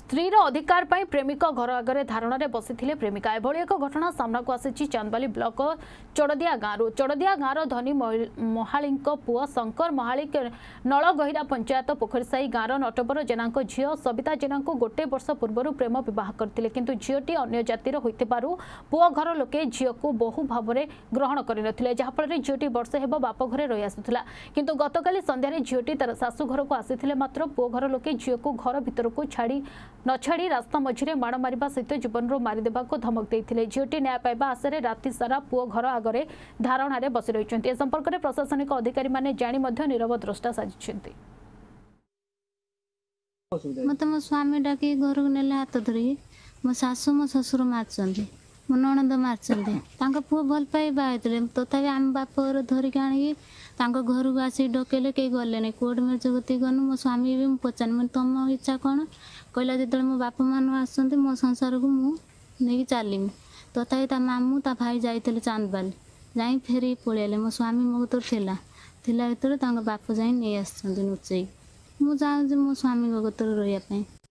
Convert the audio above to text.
स्त्रीर अधिकार पर प्रेमिक घर आगे धारण में बसी प्रेमिका एभली एक घटना सामनाकू आसी चांदबाली ब्लॉक चोड़दिया गांव चोड़दिया गांवर धनी महाली पुआ शंकर महालिक नलगहिरा पंचायत पोखरीसाई गांवर नटवर जेना झी सविता जेना गोटे वर्ष पूर्व प्रेम बहुत करते किंतु झीटी अन्य जातिर हो पुआ घर लोके झी को बहु भाव में ग्रहण करते जहाँफल झीटी वर्ष होब बाप घरे रही आसूला किंतु गतकाली संध्यार झीटी तार शाशुघर को आसी मात्र पुओ घर लोके झी को घर भर को छाड़ी न छाड़ी रास्ता मझे माड़ मारिबा सहित जीवनरो मारिदेवा को धमक देते झीटी न्याय पाइबा आशारे राति सारा पुओ घर आगे धारणा रे बसी रहिसेंती। ए संपर्क में प्रशासनिक अधिकारी माने जानी मध्य नीरव द्रष्टा साजिसेंती। मते मो स्वामी डाकी घर को नेले हाथ धरी मो सासु मो ससुर मारचंती मो ननद मारचंती तांका पुओ भल पाइबा हेतरे तथापि हम बापर धरिक आणी तांका घर को आसी डकेले के गले ने कोड में जगती गनु मो स्वामी भी पचान मन तुम इच्छा कोन कहला जिते मो बापा मान आसते मो संसार को मुझे चलिमी तथापि ता मामू ता भाई जाते चांदबाली जा फेरी पलैले मो स्वामी मो भर था बाप जा नहीं आसुचई मुझे मो स्वामी भर रही।